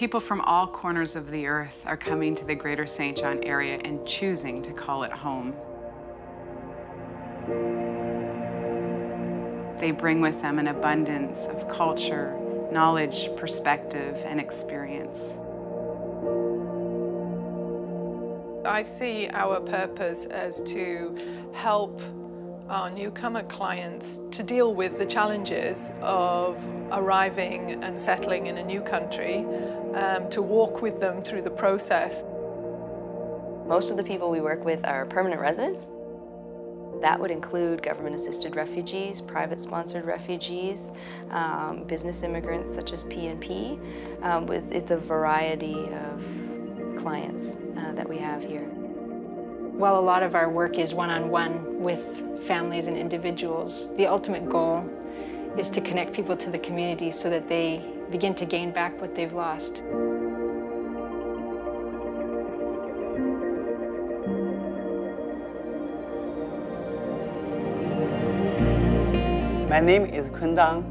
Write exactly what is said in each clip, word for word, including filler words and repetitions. People from all corners of the earth are coming to the Greater Saint John area and choosing to call it home. They bring with them an abundance of culture, knowledge, perspective, and experience. I see our purpose as to help our newcomer clients to deal with the challenges of arriving and settling in a new country, um, to walk with them through the process. Most of the people we work with are permanent residents. That would include government-assisted refugees, private-sponsored refugees, um, business immigrants such as P N P. Um, with, it's a variety of clients uh, that we have here. While a lot of our work is one-on-one with families and individuals, the ultimate goal is to connect people to the community so that they begin to gain back what they've lost. My name is Kun Dang.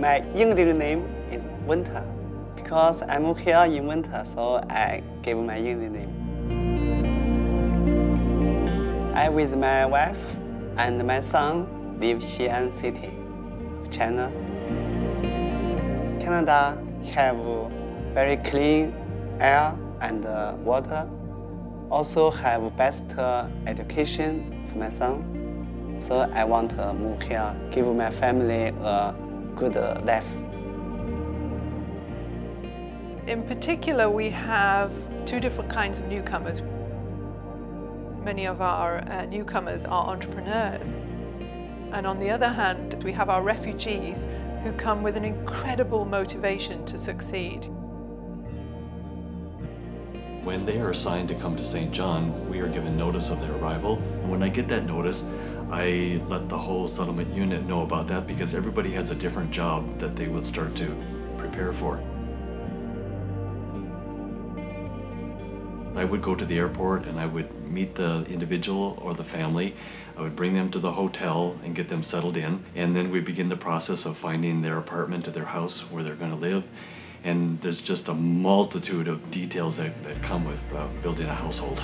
My English name is Winter. Because I'm here in winter, so I gave my English name. I with my wife and my son live Xi'an City, China. Canada have very clean air and water. Also have best education for my son. So I want to move here, give my family a good life. In particular, we have two different kinds of newcomers. Many of our uh, newcomers are entrepreneurs. And on the other hand, we have our refugees who come with an incredible motivation to succeed. When they are assigned to come to Saint John, we are given notice of their arrival. When I get that notice, I let the whole settlement unit know about that because everybody has a different job that they would start to prepare for. I would go to the airport and I would meet the individual or the family. I would bring them to the hotel and get them settled in. And then we begin the process of finding their apartment or their house where they're going to live. And there's just a multitude of details that, that come with uh, building a household.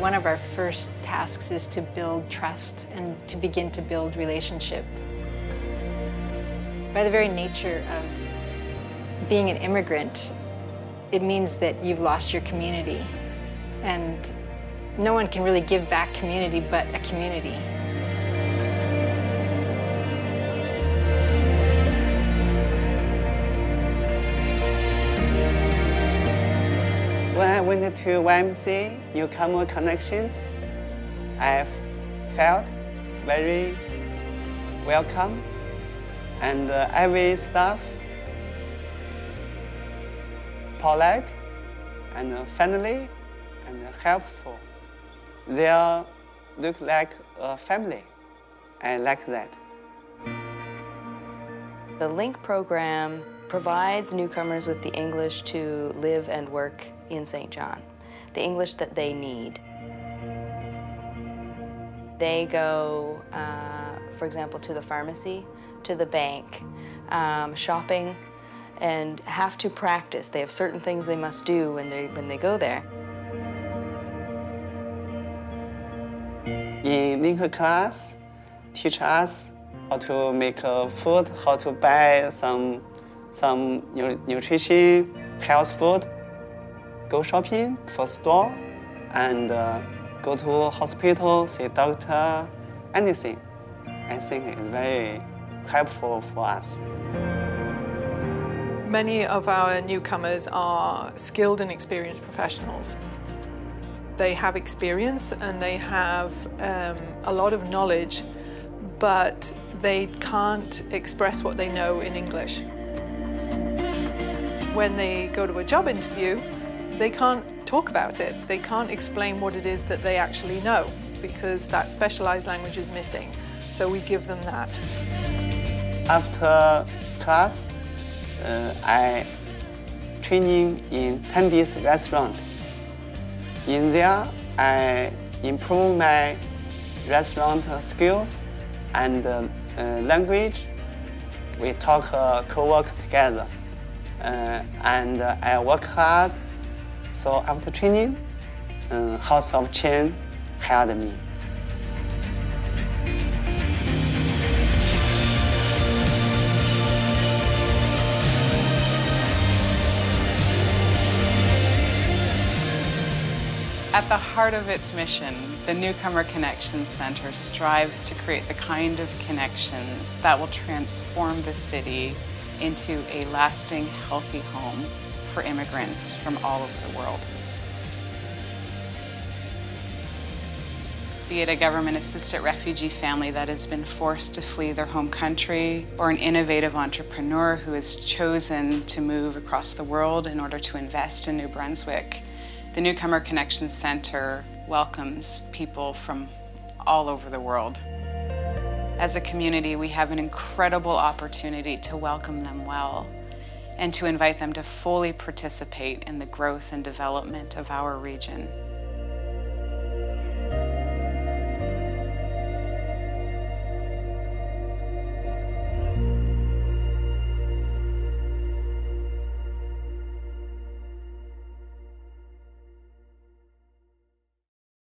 One of our first tasks is to build trust and to begin to build relationship. By the very nature of being an immigrant, it means that you've lost your community. And no one can really give back community but a community. When I went to Y M C A, Newcomer Connections, I felt very welcome and uh, every staff polite and friendly and helpful. They all look like a family. I like that. The LINC program provides newcomers with the English to live and work in Saint John, the English that they need. They go, uh, for example, to the pharmacy, to the bank, um, shopping, and have to practice. They have certain things they must do when they, when they go there. In LINC class, teach us how to make uh, food, how to buy some, some nu nutrition, health food. Go shopping for store and uh, go to hospital, see doctor, anything. I think it's very helpful for us. Many of our newcomers are skilled and experienced professionals. They have experience and they have um, a lot of knowledge, but they can't express what they know in English. When they go to a job interview, they can't talk about it. They can't explain what it is that they actually know because that specialized language is missing. So we give them that. After class, uh, I training in Tandis restaurant. In there, I improve my restaurant skills and uh, uh, language. We talk, uh, co-work together. uh, and uh, I work hard. So after training, uh, House of Chen hired me. At the heart of its mission, the Newcomer Connections Centre strives to create the kind of connections that will transform the city into a lasting, healthy home for immigrants from all over the world. Be it a government-assisted refugee family that has been forced to flee their home country, or an innovative entrepreneur who has chosen to move across the world in order to invest in New Brunswick, the Newcomer Connections Centre welcomes people from all over the world. As a community, we have an incredible opportunity to welcome them well and to invite them to fully participate in the growth and development of our region.